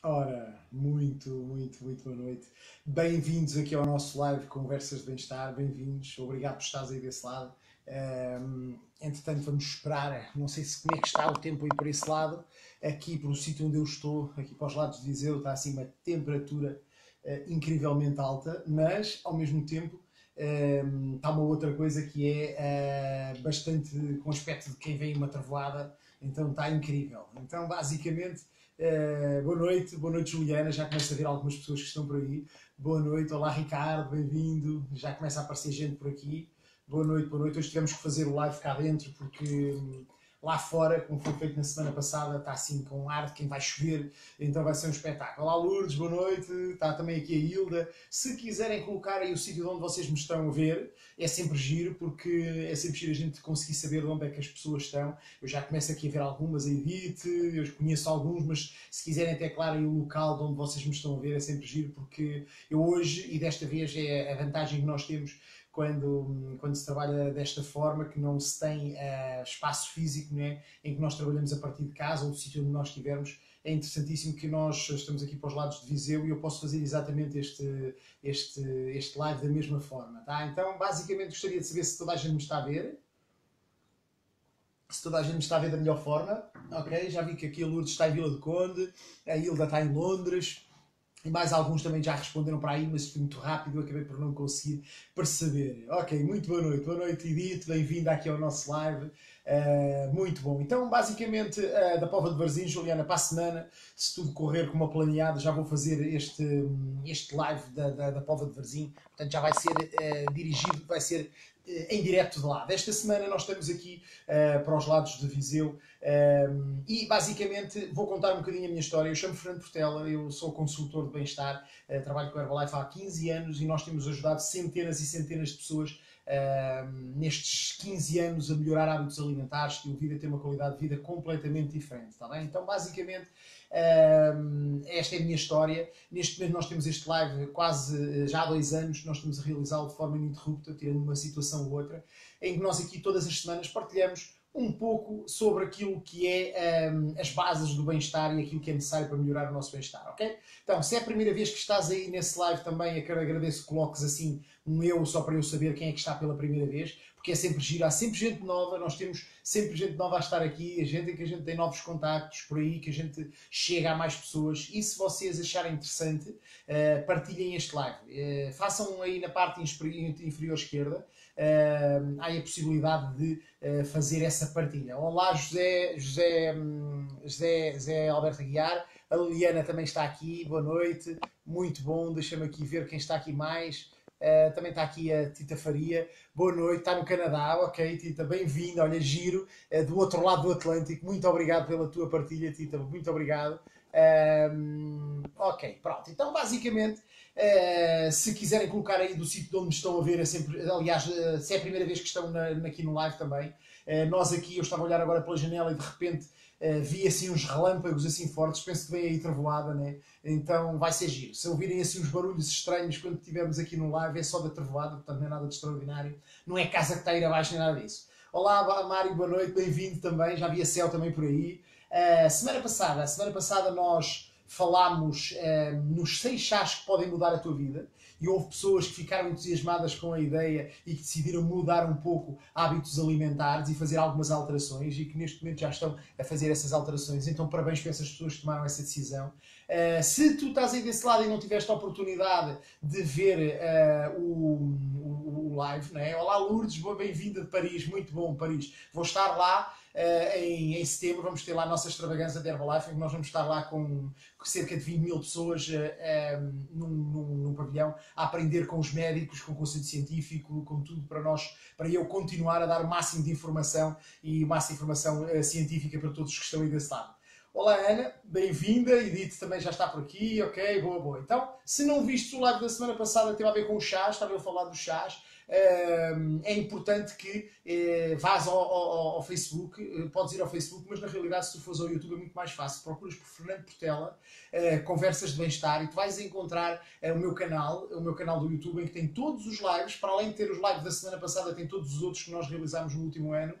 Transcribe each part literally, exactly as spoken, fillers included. Ora, muito, muito, muito boa noite. Bem-vindos aqui ao nosso live Conversas de Bem-Estar, bem-vindos, obrigado por estares aí desse lado. Um, entretanto, vamos esperar, não sei se como é que está o tempo aí para esse lado, aqui para o sítio onde eu estou, aqui para os lados de Viseu, está assim uma temperatura uh, incrivelmente alta, mas ao mesmo tempo um, está uma outra coisa que é uh, bastante com aspecto de quem vem uma travoada, então está incrível. Então, basicamente... Uh, boa noite, boa noite Juliana, já começa a ver algumas pessoas que estão por aí. Boa noite, olá Ricardo, bem-vindo, já começa a aparecer gente por aqui. Boa noite, boa noite, hoje tivemos que fazer o live cá dentro porque um, lá fora, como foi feito na semana passada, está assim com ar de quem vai chover, então vai ser um espetáculo. Olá Lourdes, boa noite, está também aqui a Hilda. Se quiserem colocar aí o sítio onde vocês me estão a ver, é sempre giro, porque é sempre giro a gente conseguir saber de onde é que as pessoas estão. Eu já começo aqui a ver algumas, a Edith, eu conheço alguns, mas se quiserem teclarem o local de onde vocês me estão a ver, é sempre giro, porque eu hoje, e desta vez é a vantagem que nós temos quando, quando se trabalha desta forma, que não se tem uh, espaço físico, não é? Em que nós trabalhamos a partir de casa ou do sítio onde nós estivermos. É interessantíssimo que nós estamos aqui para os lados de Viseu e eu posso fazer exatamente este, este, este live da mesma forma, tá? Então, basicamente, gostaria de saber se toda a gente me está a ver. Se toda a gente me está a ver da melhor forma. Ok, já vi que aqui a Lourdes está em Vila do Conde, a Hilda está em Londres, e mais alguns também já responderam para aí, mas foi muito rápido, eu acabei por não conseguir perceber. Ok, muito boa noite. Boa noite, Edith. Bem-vinda aqui ao nosso live. Uh, muito bom. Então, basicamente, uh, da Póvoa de Varzim, Juliana, para a semana, se tudo correr como planeado, já vou fazer este, este live da, da, da Póvoa de Varzim. Portanto, já vai ser uh, dirigido, vai ser uh, em direto de lá. Desta semana nós estamos aqui uh, para os lados de Viseu. Um, e basicamente vou contar um bocadinho a minha história. Eu chamo Fernando Portela, eu sou consultor de bem-estar, uh, trabalho com a Herbalife há quinze anos e nós temos ajudado centenas e centenas de pessoas um, nestes quinze anos a melhorar hábitos alimentares e o vida ter uma qualidade de vida completamente diferente, tá bem? Então basicamente um, esta é a minha história. Neste momento nós temos este live quase já há dois anos, nós estamos a realizá-lo de forma ininterrupta, tendo uma situação ou outra, em que nós aqui todas as semanas partilhamos um pouco sobre aquilo que é um, as bases do bem-estar e aquilo que é necessário para melhorar o nosso bem-estar, ok? Então, se é a primeira vez que estás aí nesse live também, eu quero agradeço que coloques assim um eu só para eu saber quem é que está pela primeira vez, porque é sempre giro, há sempre gente nova, nós temos sempre gente nova a estar aqui, a gente em que a gente tem novos contactos por aí, que a gente chega a mais pessoas. E se vocês acharem interessante, uh, partilhem este live. Uh, façam aí na parte inferior esquerda, uh, há a possibilidade de uh, fazer essa partilha. Olá José, José, José, José Alberto Aguiar, a Liliana também está aqui, boa noite, muito bom, deixa-me aqui ver quem está aqui mais. Uh, também está aqui a Tita Faria, boa noite, está no Canadá, ok Tita, bem-vinda, olha, giro, uh, do outro lado do Atlântico, muito obrigado pela tua partilha Tita, muito obrigado. Uh, ok, pronto, então basicamente, uh, se quiserem colocar aí do sítio de onde estão a ver, é sempre, aliás, uh, se é a primeira vez que estão na, aqui no live também, uh, nós aqui, eu estava a olhar agora pela janela e de repente... Uh, vi assim uns relâmpagos assim fortes, penso que vem aí trevoada, né? Então vai ser giro. Se ouvirem assim uns barulhos estranhos quando estivermos aqui no live, é só da trevoada, portanto não é nada de extraordinário, não é casa que está a ir abaixo nem nada disso. Olá Mário, boa noite, bem-vindo também, já vi a Céu também por aí. Uh, semana passada, semana passada nós falámos uh, nos seis chás que podem mudar a tua vida. E houve pessoas que ficaram entusiasmadas com a ideia e que decidiram mudar um pouco hábitos alimentares e fazer algumas alterações e que neste momento já estão a fazer essas alterações. Então parabéns para essas pessoas que tomaram essa decisão. Uh, se tu estás aí desse lado e não tiveste a oportunidade de ver uh, o, o, o live, não é? Olá Lourdes, bem-vinda de Paris, muito bom Paris. Vou estar lá. Uh, em, em setembro vamos ter lá a nossa extravaganza de Herbalife, em que nós vamos estar lá com, com cerca de vinte mil pessoas uh, um, num, num, num pavilhão a aprender com os médicos, com o conselho científico, com tudo para nós, para eu continuar a dar o máximo de informação e o máximo de informação uh, científica para todos que estão aí desse lado. Olá Ana, bem-vinda, Edith também já está por aqui, ok, boa, boa. Então, se não viste o live da semana passada, teve a ver com o chás, estava eu a falar dos chás. é importante que vás ao, ao, ao Facebook, podes ir ao Facebook, mas na realidade se tu fores ao YouTube é muito mais fácil. Procuras por Fernando Portela, Conversas de Bem-Estar, e tu vais encontrar o meu canal, o meu canal do YouTube, em que tem todos os lives, para além de ter os lives da semana passada, tem todos os outros que nós realizámos no último ano,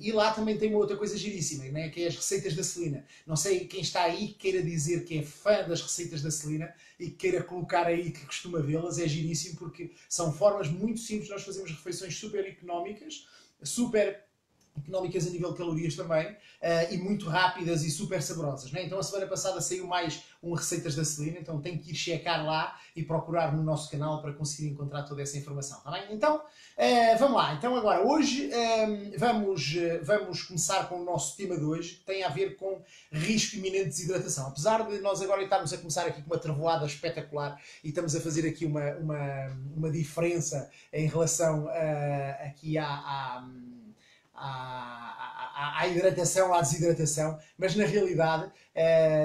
e lá também tem uma outra coisa giríssima, né? Que é as receitas da Celina. Não sei quem está aí que queira dizer que é fã das receitas da Celina e que queira colocar aí que costuma vê-las, é giríssimo, porque são formas muito simples, nós fazemos refeições super económicas, super económicas a nível de calorias também, uh, e muito rápidas e super saborosas, né? Então a semana passada saiu mais um Receitas da Celina, então tem que ir checar lá e procurar no nosso canal para conseguir encontrar toda essa informação, tá bem? Então, uh, vamos lá. Então agora, hoje um, vamos, uh, vamos começar com o nosso tema de hoje, que tem a ver com risco iminente de desidratação. Apesar de nós agora estarmos a começar aqui com uma trovoada espetacular e estamos a fazer aqui uma, uma, uma diferença em relação uh, aqui à... à À, à, à hidratação, à desidratação, mas na realidade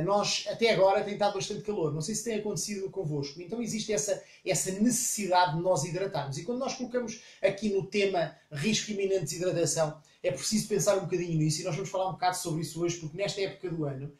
nós até agora tem estado bastante calor, não sei se tem acontecido convosco, então existe essa, essa necessidade de nós hidratarmos, e quando nós colocamos aqui no tema risco iminente de desidratação, é preciso pensar um bocadinho nisso, e nós vamos falar um bocado sobre isso hoje, porque nesta época do ano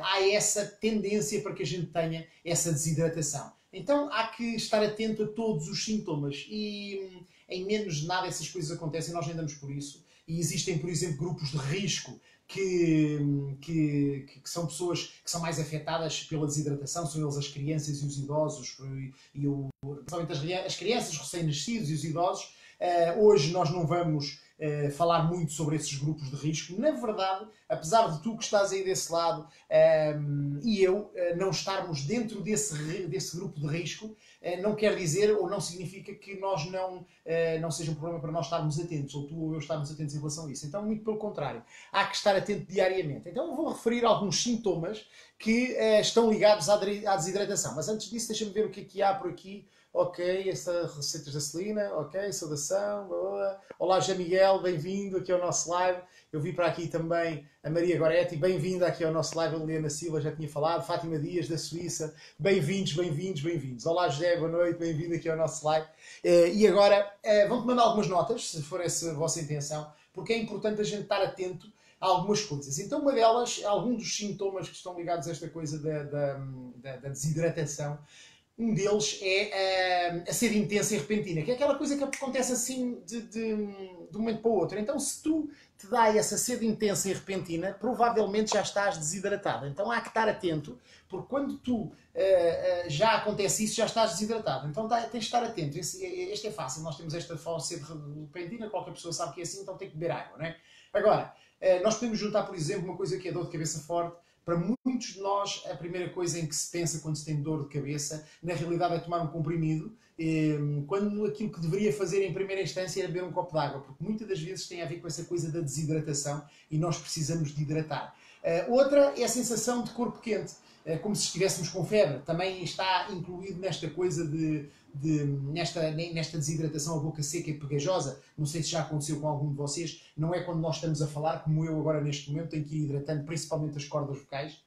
há essa tendência para que a gente tenha essa desidratação. Então há que estar atento a todos os sintomas, e em menos de nada essas coisas acontecem, nós andamos por isso. E existem, por exemplo, grupos de risco que, que, que são pessoas que são mais afetadas pela desidratação, são eles as crianças e os idosos, e, e o, principalmente as, as crianças, os recém-nascidos e os idosos. Uh, hoje nós não vamos uh, falar muito sobre esses grupos de risco. Na verdade, apesar de tu que estás aí desse lado uh, e eu uh, não estarmos dentro desse, desse grupo de risco, não quer dizer ou não significa que nós não, não seja um problema para nós estarmos atentos, ou tu ou eu estarmos atentos em relação a isso. Então, muito pelo contrário, há que estar atento diariamente. Então, eu vou referir alguns sintomas que estão ligados à desidratação. Mas antes disso, deixa-me ver o que é que há por aqui. Ok, essas receitas da Celina, ok, saudação, boa. Olá, José Miguel, bem-vindo aqui ao nosso live. Eu vi para aqui também a Maria Goretti, bem-vinda aqui ao nosso live. A Helena Silva, já tinha falado. Fátima Dias, da Suíça, bem-vindos, bem-vindos, bem-vindos. Olá, José, boa noite, bem-vindo aqui ao nosso live. E agora, vão-te mandar algumas notas, se for essa a vossa intenção, porque é importante a gente estar atento a algumas coisas. Então, uma delas, alguns dos sintomas que estão ligados a esta coisa da, da, da, da desidratação. Um deles é uh, a sede intensa e repentina, que é aquela coisa que acontece assim de, de, de um momento para o outro. Então, se tu te dá essa sede intensa e repentina, provavelmente já estás desidratado. Então, há que estar atento, porque quando tu uh, uh, já acontece isso, já estás desidratado. Então, tá, tens de estar atento. Esse, este é fácil. Nós temos esta sede repentina, qualquer pessoa sabe que é assim, então tem que beber água, não é? Agora, uh, nós podemos juntar, por exemplo, uma coisa que é dor de cabeça forte. Para muitos de nós, a primeira coisa em que se pensa quando se tem dor de cabeça, na realidade é tomar um comprimido, quando aquilo que deveria fazer em primeira instância era beber um copo de água, porque muitas das vezes tem a ver com essa coisa da desidratação e nós precisamos de hidratar. Outra é a sensação de corpo quente, como se estivéssemos com febre, também está incluído nesta coisa de, de nesta, nesta desidratação, a boca seca e pegajosa. Não sei se já aconteceu com algum de vocês, não é quando nós estamos a falar, como eu agora neste momento, tenho que ir hidratando principalmente as cordas vocais,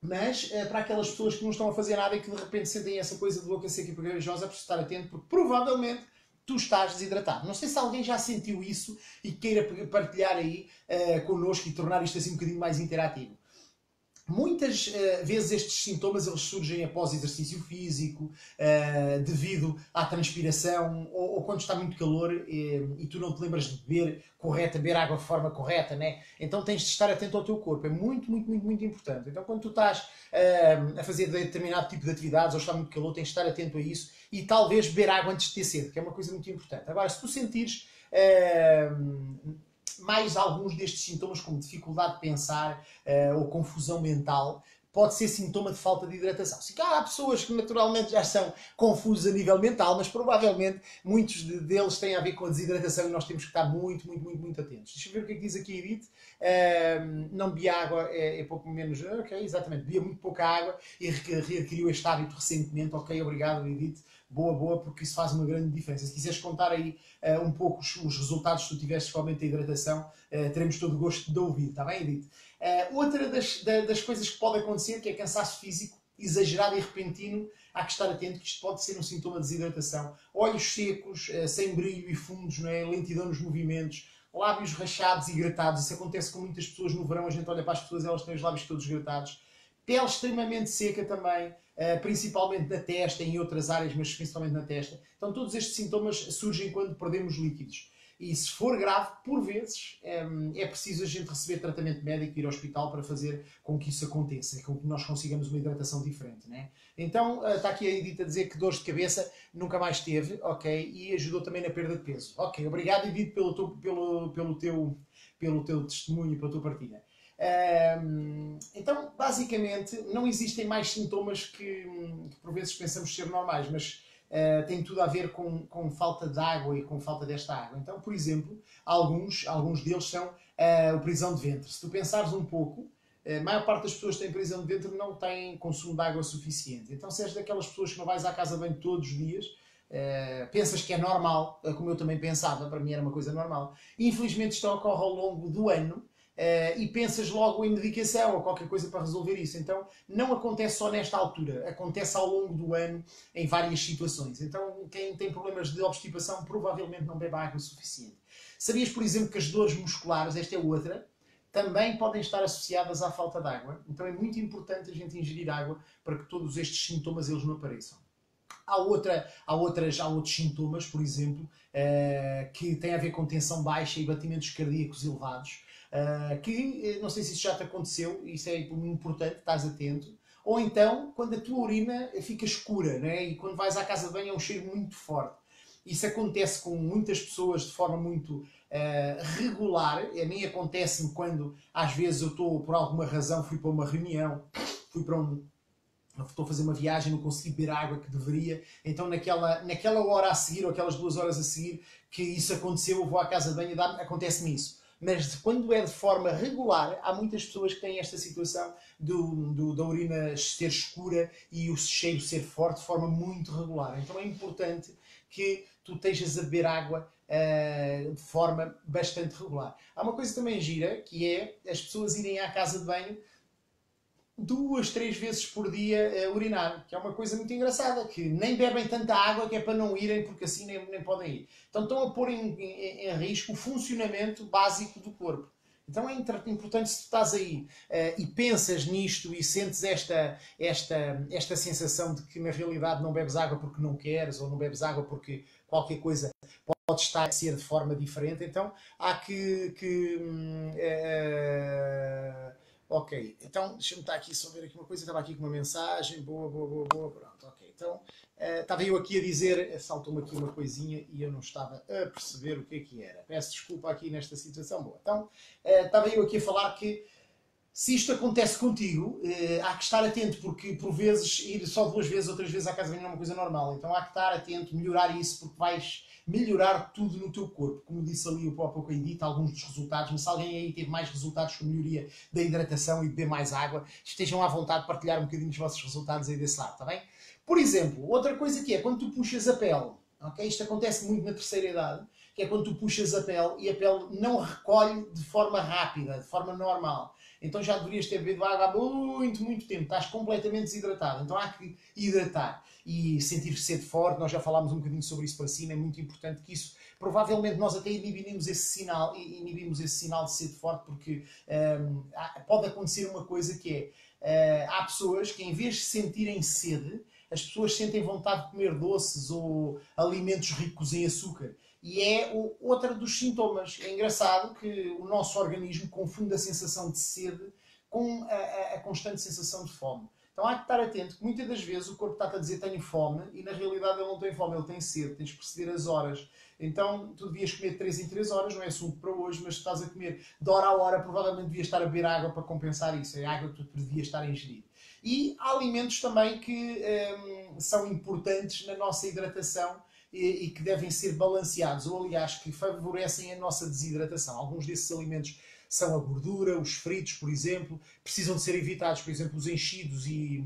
mas para aquelas pessoas que não estão a fazer nada e que de repente sentem essa coisa de boca seca e pegajosa, é preciso estar atento, porque provavelmente tu estás desidratado. Não sei se alguém já sentiu isso e queira partilhar aí uh, connosco e tornar isto assim um bocadinho mais interativo. Muitas uh, vezes estes sintomas eles surgem após exercício físico, uh, devido à transpiração, ou, ou quando está muito calor uh, e tu não te lembras de beber correta, beber água de forma correta, né? Então tens de estar atento ao teu corpo, é muito, muito, muito, muito importante. Então quando tu estás uh, a fazer determinado tipo de atividades ou está muito calor, tens de estar atento a isso e talvez beber água antes de ter sede, que é uma coisa muito importante. Agora, se tu sentires... Uh, mais alguns destes sintomas, como dificuldade de pensar uh, ou confusão mental, pode ser sintoma de falta de hidratação. Se calhar há pessoas que naturalmente já são confusas a nível mental, mas provavelmente muitos deles têm a ver com a desidratação e nós temos que estar muito, muito, muito, muito atentos. Deixa eu ver o que é que diz aqui a Edith. Uh, não bebia água, é, é pouco menos... Ok, exatamente, bebia muito pouca água e readquiriu este hábito recentemente. Ok, obrigado Edith. Boa, boa, porque isso faz uma grande diferença. Se quiseres contar aí uh, um pouco os, os resultados que tu tiveste com a hidratação, uh, teremos todo o gosto de ouvir, está bem, Edith? Uh, outra das, da, das coisas que pode acontecer, que é cansaço físico exagerado e repentino, há que estar atento que isto pode ser um sintoma de desidratação. Olhos secos, sem brilho e fundos, não é? Lentidão nos movimentos, lábios rachados e gratados. Isso acontece com muitas pessoas no verão. A gente olha para as pessoas, elas têm os lábios todos gratados. Pele extremamente seca também, principalmente na testa, em outras áreas, mas principalmente na testa. Então todos estes sintomas surgem quando perdemos líquidos. E se for grave, por vezes, é preciso a gente receber tratamento médico e ir ao hospital para fazer com que isso aconteça, com que nós consigamos uma hidratação diferente, né? Então, está aqui a Edith a dizer que dores de cabeça nunca mais teve, ok? E ajudou também na perda de peso. Ok, obrigado Edith pelo teu, pelo, pelo teu, pelo teu testemunho e pela tua partilha. Um, então, basicamente, não existem mais sintomas que, que por vezes pensamos ser normais, mas Uh, tem tudo a ver com, com falta de água e com falta desta água. Então, por exemplo, alguns, alguns deles são uh, o prisão de ventre. Se tu pensares um pouco, a maior parte das pessoas que têm prisão de ventre não têm consumo de água suficiente. Então, se és daquelas pessoas que não vais à casa bem todos os dias, uh, pensas que é normal, como eu também pensava, para mim era uma coisa normal. Infelizmente, isto ocorre ao longo do ano. Uh, e pensas logo em medicação ou qualquer coisa para resolver isso. Então, não acontece só nesta altura, acontece ao longo do ano em várias situações. Então, quem tem problemas de obstipação provavelmente não bebe água o suficiente. Sabias, por exemplo, que as dores musculares, esta é outra, também podem estar associadas à falta de água? Então, é muito importante a gente ingerir água para que todos estes sintomas eles não apareçam. Há, outra, há, outras, há outros sintomas, por exemplo, uh, que têm a ver com tensão baixa e batimentos cardíacos elevados. Uh, que, não sei se isso já te aconteceu, isso é importante, estás atento, ou então quando a tua urina fica escura, né? E quando vais à casa de banho é um cheiro muito forte. Isso acontece com muitas pessoas de forma muito uh, regular. A mim acontece-me quando, às vezes, eu estou, por alguma razão, fui para uma reunião, fui para um... estou a fazer uma viagem, não consegui beber a água que deveria, então naquela, naquela hora a seguir, ou aquelas duas horas a seguir, que isso aconteceu, eu vou à casa de banho e acontece-me isso. Mas quando é de forma regular, há muitas pessoas que têm esta situação do, do, da urina ser escura e o cheiro ser forte de forma muito regular. Então é importante que tu estejas a beber água uh, de forma bastante regular. Há uma coisa também gira, que é as pessoas irem à casa de banho duas, três vezes por dia a urinar, que é uma coisa muito engraçada, que nem bebem tanta água que é para não irem, porque assim nem, nem podem ir. Então estão a pôr em, em, em risco o funcionamento básico do corpo. Então é importante, se tu estás aí uh, e pensas nisto e sentes esta, esta, esta sensação de que na realidade não bebes água porque não queres, ou não bebes água porque qualquer coisa pode estar a ser de forma diferente, então há que... que uh, Ok, então deixa-me estar aqui só ver aqui uma coisa, estava aqui com uma mensagem, boa, boa, boa, boa, pronto, ok. Então, uh, estava eu aqui a dizer, saltou-me aqui uma coisinha e eu não estava a perceber o que é que era. Peço desculpa aqui nesta situação, boa. Então, uh, estava eu aqui a falar que se isto acontece contigo, uh, há que estar atento, porque por vezes ir só duas vezes ou três vezes à casa vem não é uma coisa normal. Então há que estar atento, melhorar isso, porque vais melhorar tudo no teu corpo. Como disse ali o próprio Edith, alguns dos resultados, mas se alguém aí teve mais resultados com melhoria da hidratação e beber mais água, estejam à vontade de partilhar um bocadinho os vossos resultados aí desse lado, está bem? Por exemplo, outra coisa que é, quando tu puxas a pele, okay? Isto acontece muito na terceira idade, que é quando tu puxas a pele e a pele não recolhe de forma rápida, de forma normal. Então já deverias ter bebido água há muito, muito tempo. Estás completamente desidratado. Então há que hidratar e sentir sede forte. Nós já falámos um bocadinho sobre isso para cima. É muito importante que isso... Provavelmente nós até inibimos esse sinal, inibimos esse sinal de sede forte porque um, pode acontecer uma coisa que é... Uh, há pessoas que em vez de sentirem sede, as pessoas sentem vontade de comer doces ou alimentos ricos em açúcar. E é outro dos sintomas. É engraçado que o nosso organismo confunde a sensação de sede com a, a, a constante sensação de fome. Então há que estar atento, que muitas das vezes o corpo está-te a dizer tenho fome e na realidade ele não tem fome, ele tem sede, tens de perceber as horas. Então tu devias comer três em três horas, não é assunto para hoje, mas se estás a comer de hora a hora, provavelmente devias estar a beber água para compensar isso, é água que tu devias estar a ingerir. E há alimentos também que hum, são importantes na nossa hidratação e que devem ser balanceados, ou aliás, que favorecem a nossa desidratação. Alguns desses alimentos são a gordura, os fritos, por exemplo, precisam de ser evitados, por exemplo, os enchidos e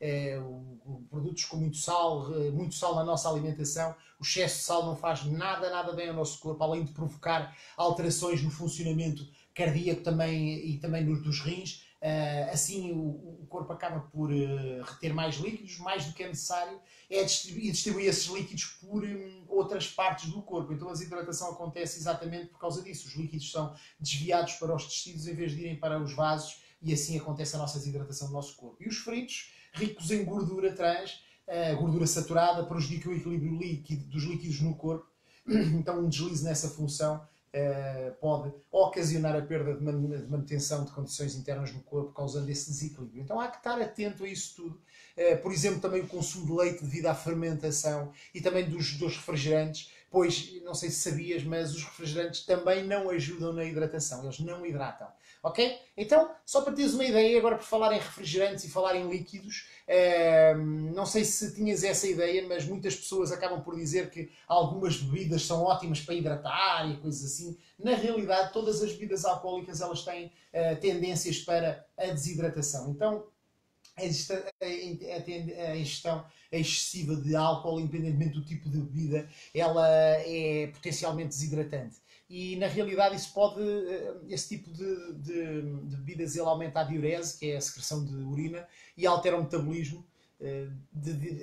é, o, produtos com muito sal, muito sal na nossa alimentação. O excesso de sal não faz nada, nada bem ao nosso corpo, além de provocar alterações no funcionamento cardíaco também e também nos dos rins. Uh, assim o, o corpo acaba por uh, reter mais líquidos, mais do que é necessário, é distribuir, distribuir esses líquidos por um, outras partes do corpo. Então a desidratação acontece exatamente por causa disso. Os líquidos são desviados para os tecidos em vez de irem para os vasos e assim acontece a nossa desidratação do nosso corpo. E os fritos, ricos em gordura trans, uh, gordura saturada, prejudica o equilíbrio líquido, dos líquidos no corpo. Então um deslize nessa função Uh, pode ocasionar a perda de, man de manutenção de condições internas no corpo, causando esse desequilíbrio. Então há que estar atento a isso tudo. Uh, por exemplo, também o consumo de leite devido à fermentação e também dos, dos refrigerantes, pois, não sei se sabias, mas os refrigerantes também não ajudam na hidratação, eles não hidratam. Ok? Então, só para teres uma ideia, agora por falar em refrigerantes e falar em líquidos, uh, não sei se tinhas essa ideia, mas muitas pessoas acabam por dizer que algumas bebidas são ótimas para hidratar e coisas assim. Na realidade, todas as bebidas alcoólicas elas têm uh, tendências para a desidratação. Então, a ingestão, a ingestão excessiva de álcool, independentemente do tipo de bebida, ela é potencialmente desidratante. E, na realidade, isso pode, esse tipo de, de, de bebidas ele aumenta a diurese, que é a secreção de urina, e altera o metabolismo De, de,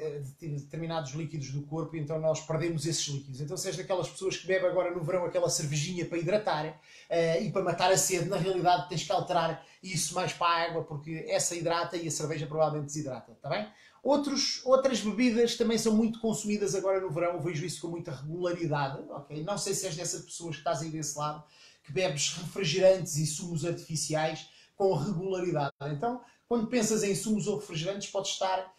de determinados líquidos do corpo, e então nós perdemos esses líquidos. Então, se és daquelas pessoas que bebe agora no verão aquela cervejinha para hidratar uh, e para matar a sede, na realidade tens que alterar isso mais para a água, porque essa hidrata e a cerveja provavelmente desidrata, está bem? Outros, outras bebidas também são muito consumidas agora no verão, eu vejo isso com muita regularidade, ok? Não sei se és dessas pessoas que estás aí desse lado, que bebes refrigerantes e sumos artificiais com regularidade. Então, quando pensas em sumos ou refrigerantes, podes estar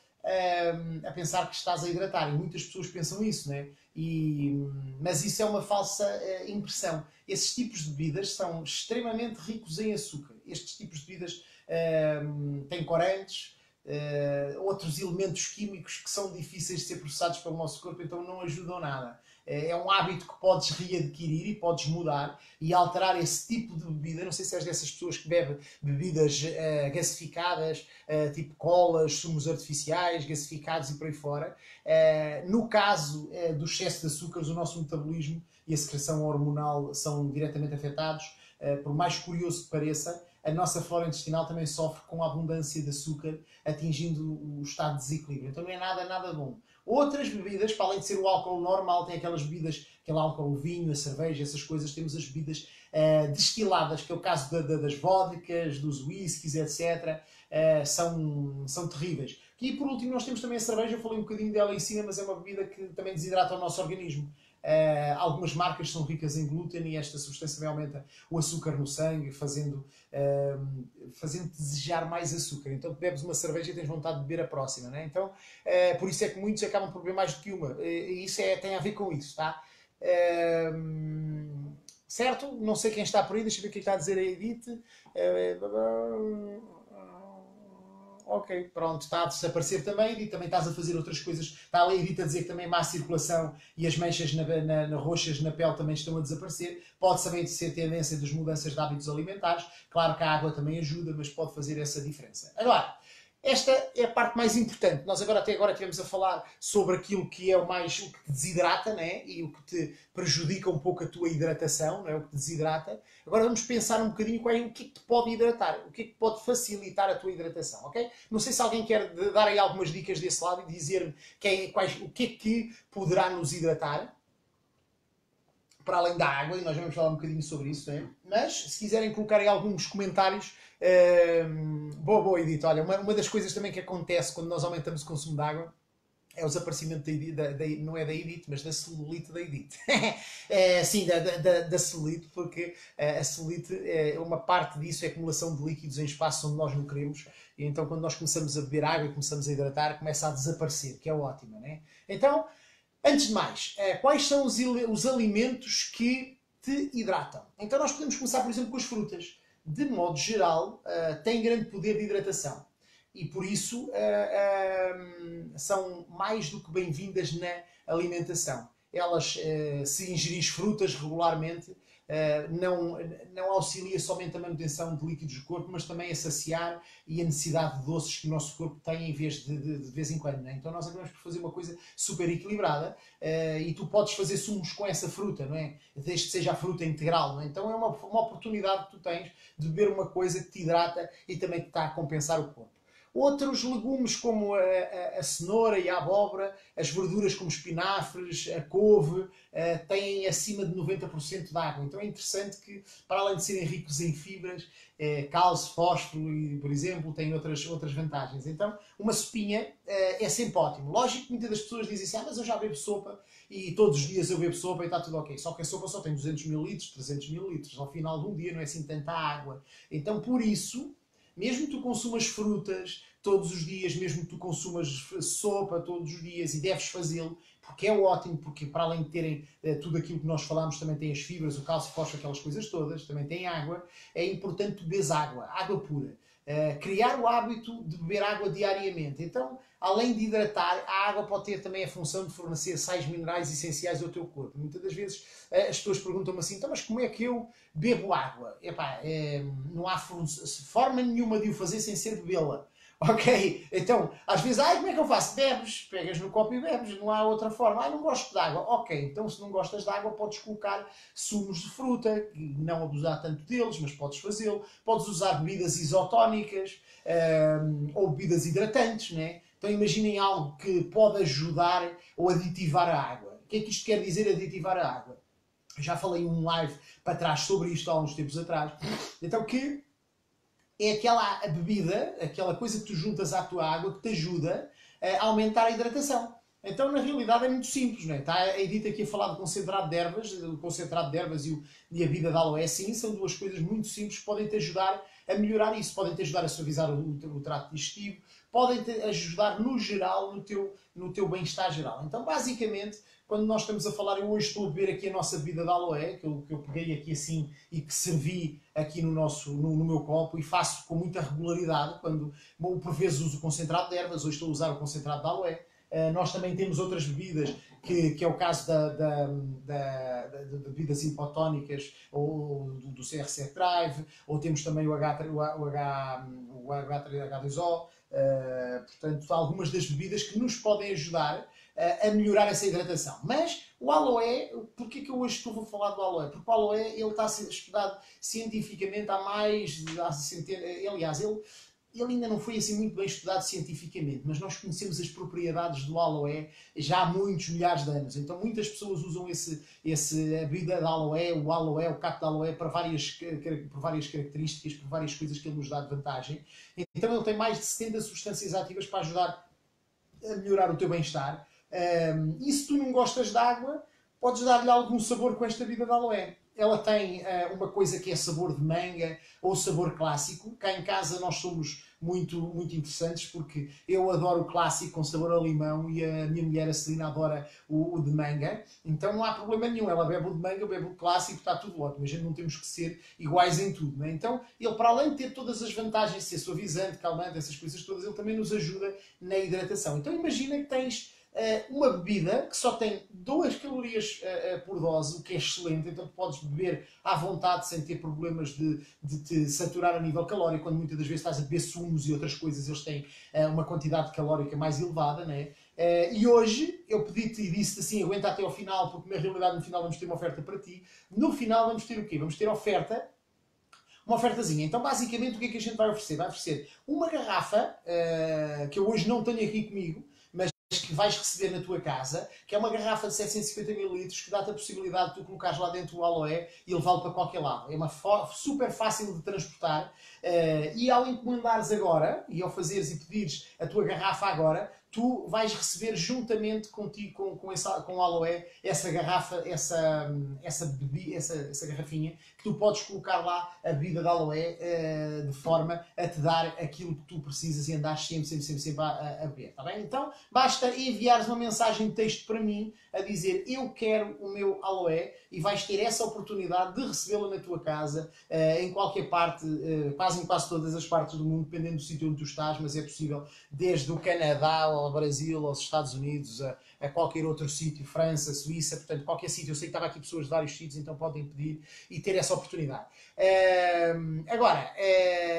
a pensar que estás a hidratar, e muitas pessoas pensam isso, não é? E, mas isso é uma falsa uh, impressão. Esses tipos de bebidas são extremamente ricos em açúcar. Estes tipos de bebidas uh, têm corantes, uh, outros elementos químicos que são difíceis de ser processados pelo nosso corpo, então não ajudam nada. É um hábito que podes readquirir e podes mudar e alterar esse tipo de bebida. Não sei se és dessas pessoas que bebe bebidas uh, gasificadas, uh, tipo colas, sumos artificiais, gasificados e por aí fora. Uh, no caso uh, do excesso de açúcares, o nosso metabolismo e a secreção hormonal são diretamente afetados. Uh, por mais curioso que pareça, a nossa flora intestinal também sofre com a abundância de açúcar, atingindo o estado de desequilíbrio. Então não é nada, nada bom. Outras bebidas, para além de ser o álcool normal, tem aquelas bebidas, aquele álcool, o vinho, a cerveja, essas coisas, temos as bebidas uh, destiladas, que é o caso da, da, das vodkas, dos whiskies, etcétera. Uh, são, são terríveis. E por último nós temos também a cerveja, eu falei um bocadinho dela em cima, mas é uma bebida que também desidrata o nosso organismo. Uh, algumas marcas são ricas em glúten e esta substância aumenta o açúcar no sangue, fazendo, uh, fazendo desejar mais açúcar. Então bebes uma cerveja e tens vontade de beber a próxima, né? Então, uh, por isso é que muitos acabam por beber mais do que uma, uh, e isso é, tem a ver com isso, tá? Uh, certo? Não sei quem está por aí, deixa eu ver o que está a dizer a Edith. Uh, Ok, pronto, está a desaparecer também, e também estás a fazer outras coisas. Está ali a Edith a dizer que também má circulação e as manchas na, na, na roxas na pele também estão a desaparecer. Pode também ser tendência das mudanças de hábitos alimentares. Claro que a água também ajuda, mas pode fazer essa diferença. Agora, esta é a parte mais importante. Nós agora até agora estivemos a falar sobre aquilo que é o mais o que te desidrata, né? E o que te prejudica um pouco a tua hidratação, né? O que te desidrata. Agora vamos pensar um bocadinho qual é, o que é que te pode hidratar, o que é que pode facilitar a tua hidratação, ok? Não sei se alguém quer dar aí algumas dicas desse lado e dizer-me é, o que é que poderá nos hidratar, para além da água, e nós vamos falar um bocadinho sobre isso, né? Mas se quiserem colocar aí alguns comentários. Um, boa, boa, Edith. Olha, uma, uma das coisas também que acontece quando nós aumentamos o consumo de água é o desaparecimento, da, da, da, não é da Edith, mas da celulite da Edith. é, sim, da, da, da celulite, porque a celulite, é, uma parte disso é a acumulação de líquidos em espaço onde nós não queremos. E então, quando nós começamos a beber água e começamos a hidratar, começa a desaparecer, que é ótimo, né? Então, antes de mais, quais são os, os alimentos que te hidratam? Então, nós podemos começar, por exemplo, com as frutas. De modo geral, uh, têm grande poder de hidratação e, por isso, uh, uh, são mais do que bem-vindas na alimentação. Elas, uh, se ingerir frutas regularmente, uh, não, não auxilia somente a manutenção de líquidos do corpo, mas também a saciar e a necessidade de doces que o nosso corpo tem em vez de, de, de vez em quando. Né? Então nós acabamos por fazer uma coisa super equilibrada uh, e tu podes fazer sumos com essa fruta, não é? Desde que seja a fruta integral. Não é? Então é uma, uma oportunidade que tu tens de beber uma coisa que te hidrata e também te está a compensar o corpo. Outros legumes como a, a, a cenoura e a abóbora, as verduras como espinafres, a couve, uh, têm acima de noventa por cento de água. Então é interessante que, para além de serem ricos em fibras, eh, cálcio, fósforo, e, por exemplo, têm outras, outras vantagens. Então, uma sopinha uh, é sempre ótimo. Lógico que muitas das pessoas dizem assim, ah, mas eu já bebo sopa e todos os dias eu bebo sopa e está tudo ok. Só que a sopa só tem duzentos mililitros, trezentos mililitros. Ao final de um dia não é assim tanta água. Então, por isso... Mesmo que tu consumas frutas todos os dias, mesmo que tu consumas sopa todos os dias, e deves fazê-lo, porque é ótimo, porque para além de terem eh, tudo aquilo que nós falámos, também tem as fibras, o cálcio, fósforo, aquelas coisas todas, também tem água, é importante beber água, água pura. Uh, criar o hábito de beber água diariamente. Então, além de hidratar, a água pode ter também a função de fornecer sais minerais essenciais ao teu corpo. Muitas das vezes uh, as pessoas perguntam-me assim, então, mas como é que eu bebo água? Epá, é, não há forma nenhuma de o fazer sem ser bebê-la. Ok? Então, às vezes, ai, como é que eu faço? Bebes, pegas no copo e bebes, não há outra forma. Ai, não gosto de água. Ok, então se não gostas de água, podes colocar sumos de fruta, não abusar tanto deles, mas podes fazê-lo. Podes usar bebidas isotónicas um, ou bebidas hidratantes, né? Então imaginem algo que pode ajudar ou aditivar a água. O que é que isto quer dizer, aditivar a água? Já falei em um live para trás sobre isto há uns tempos atrás. Então, que... é aquela bebida, aquela coisa que tu juntas à tua água que te ajuda a aumentar a hidratação. Então, na realidade, é muito simples, não é? Está a Edith aqui a falar de concentrado de ervas, o concentrado de ervas e, o, e a bebida de aloés, sim, são duas coisas muito simples que podem te ajudar a melhorar isso, podem te ajudar a suavizar o, o, o trato digestivo, podem te ajudar no geral, no teu, no teu bem-estar geral. Então, basicamente, quando nós estamos a falar, eu hoje estou a beber aqui a nossa bebida de aloé, que eu, que eu peguei aqui assim e que servi aqui no, nosso, no, no meu copo e faço com muita regularidade, quando bom, por vezes uso o concentrado de ervas, hoje estou a usar o concentrado de aloé. Uh, nós também temos outras bebidas, que, que é o caso da, da, da, da, de bebidas hipotónicas ou do, do C F Drive, ou temos também o, H, o, H, o H dois O, uh, portanto, algumas das bebidas que nos podem ajudar uh, a melhorar essa hidratação. Mas o aloé, porquê que eu hoje estou a falar do aloé? Porque o aloé ele está a ser estudado cientificamente há mais de há centenas, aliás, ele... Ele ainda não foi assim muito bem estudado cientificamente, mas nós conhecemos as propriedades do aloé já há muitos milhares de anos. Então muitas pessoas usam esse, esse, a bebida de aloé, o aloé, o caco de aloé, para várias, por várias características, por várias coisas que ele nos dá de vantagem. Então ele tem mais de setenta substâncias ativas para ajudar a melhorar o teu bem-estar. E se tu não gostas de água, podes dar-lhe algum sabor com esta bebida de aloé. Ela tem uh, uma coisa que é sabor de manga ou sabor clássico. Cá em casa nós somos muito, muito interessantes porque eu adoro o clássico com sabor a limão e a minha mulher, a Celina, adora o, o de manga. Então não há problema nenhum. Ela bebe o de manga, bebe o clássico, está tudo ótimo. A gente não temos que ser iguais em tudo. Né? Então ele, para além de ter todas as vantagens, ser suavizante, calmante, essas coisas todas, ele também nos ajuda na hidratação. Então imagina que tens... uma bebida que só tem duas calorias por dose, o que é excelente, então podes beber à vontade sem ter problemas de, de te saturar a nível calórico, quando muitas das vezes estás a beber sumos e outras coisas, eles têm uma quantidade calórica mais elevada, não é? Uh, e hoje eu pedi-te e disse-te assim, aguenta até ao final, porque na realidade no final vamos ter uma oferta para ti. No final vamos ter o quê? Vamos ter oferta, uma ofertazinha. Então basicamente o que é que a gente vai oferecer? Vai oferecer uma garrafa, uh, que eu hoje não tenho aqui comigo, que vais receber na tua casa, que é uma garrafa de setecentos e cinquenta mililitros que dá-te a possibilidade de tu colocares lá dentro o aloé e levá-lo para qualquer lado. É uma super fácil de transportar uh, e ao encomendares agora, e ao fazeres e pedires a tua garrafa agora, tu vais receber juntamente contigo, com, com, essa, com o aloé, essa garrafa, essa, essa, bebi, essa, essa garrafinha, que tu podes colocar lá a bebida de aloé uh, de forma a te dar aquilo que tu precisas e andares sempre, sempre, sempre, sempre a, a beber, tá bem? Então, basta enviares uma mensagem de texto para mim a dizer eu quero o meu aloé e vais ter essa oportunidade de recebê-la na tua casa, uh, em qualquer parte, uh, quase em quase todas as partes do mundo, dependendo do sítio onde tu estás, mas é possível desde o Canadá ao Brasil, aos Estados Unidos, a, a qualquer outro sítio, França, Suíça, portanto, qualquer sítio. Eu sei que estava aqui pessoas de vários sítios, então podem pedir e ter essa oportunidade. Uh, agora,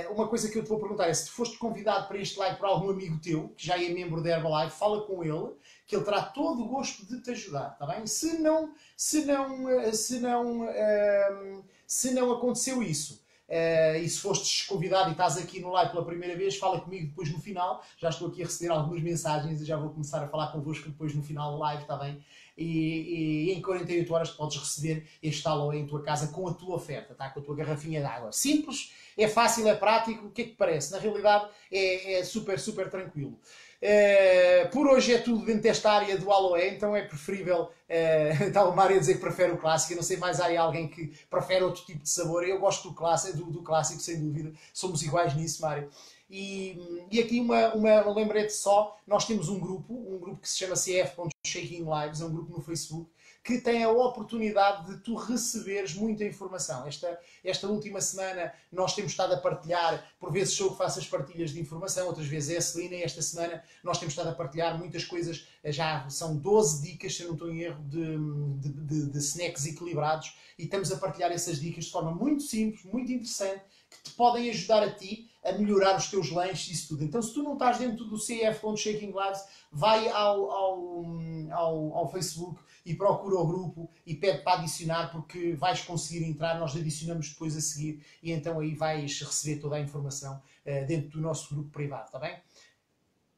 uh, uma coisa que eu te vou perguntar é, se foste convidado para este live por algum amigo teu, que já é membro da Herbalife, fala com ele, que ele terá todo o gosto de te ajudar, está bem? Se não, se não, se não, uh, se não aconteceu isso, Uh, e se fostes convidado e estás aqui no live pela primeira vez, fala comigo depois no final. Já estou aqui a receber algumas mensagens e já vou começar a falar convosco depois no final do live, está bem? E, e em quarenta e oito horas podes receber este Aloé em tua casa com a tua oferta, tá? Com a tua garrafinha de água. Simples, é fácil, é prático. O que é que parece? Na realidade é, é super, super tranquilo. Uh, por hoje é tudo dentro desta área do Aloé, então é preferível, uh, está uma área a dizer que prefere o clássico, eu não sei, mais há aí alguém que prefere outro tipo de sabor. Eu gosto do clássico, do, do clássico, sem dúvida, somos iguais nisso, Mário. E, e aqui uma, uma, um lembrete só, nós temos um grupo, um grupo que se chama C F Shaking Lives, é um grupo no Facebook, que tem a oportunidade de tu receberes muita informação. Esta, esta última semana nós temos estado a partilhar, por vezes sou eu que faço as partilhas de informação, outras vezes é a Celina, e esta semana nós temos estado a partilhar muitas coisas, já são doze dicas, se eu não estou em erro, de, de, de, de snacks equilibrados, e estamos a partilhar essas dicas de forma muito simples, muito interessante, que te podem ajudar a ti a melhorar os teus lanches e isso tudo. Então, se tu não estás dentro do C F Shaking Lives, vai ao, ao, ao, ao Facebook e procura o grupo e pede para adicionar, porque vais conseguir entrar, nós adicionamos depois a seguir e então aí vais receber toda a informação uh, dentro do nosso grupo privado, está bem?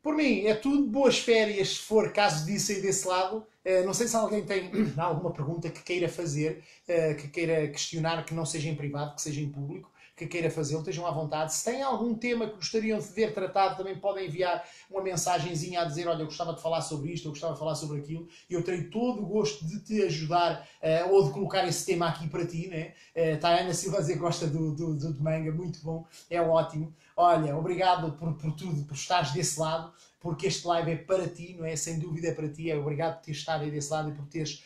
Por mim, é tudo. Boas férias, se for caso disso aí desse lado. Uh, não sei se alguém tem alguma pergunta que queira fazer, uh, que queira questionar, que não seja em privado, que seja em público, que queira fazê-lo, estejam à vontade. Se têm algum tema que gostariam de ver tratado, também podem enviar uma mensagenzinha a dizer, olha, eu gostava de falar sobre isto, eu gostava de falar sobre aquilo, e eu terei todo o gosto de te ajudar uh, ou de colocar esse tema aqui para ti, né? Está a Ana Silva a dizer que gosta do, do, do, do manga, muito bom, é ótimo. Olha, obrigado por, por tudo, por estares desse lado, porque este live é para ti, não é? Sem dúvida é para ti. É obrigado por teres estado aí desse lado e por teres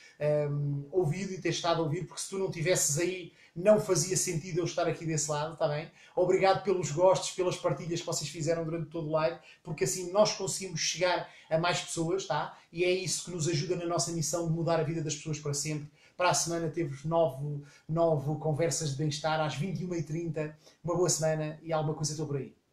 um, ouvido e teres estado a ouvir, porque se tu não estivesses aí, não fazia sentido eu estar aqui desse lado, está bem? Obrigado pelos gostos, pelas partilhas que vocês fizeram durante todo o live, porque assim nós conseguimos chegar a mais pessoas, tá? E é isso que nos ajuda na nossa missão de mudar a vida das pessoas para sempre. Para a semana temos novo, novo Conversas de Bem-Estar às vinte e uma e trinta. Uma boa semana e alguma coisa estou por aí.